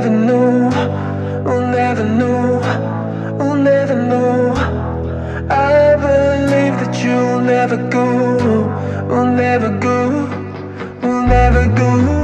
never know, we'll never know, we'll never know. I believe that you'll never go, we'll never go, we'll never go.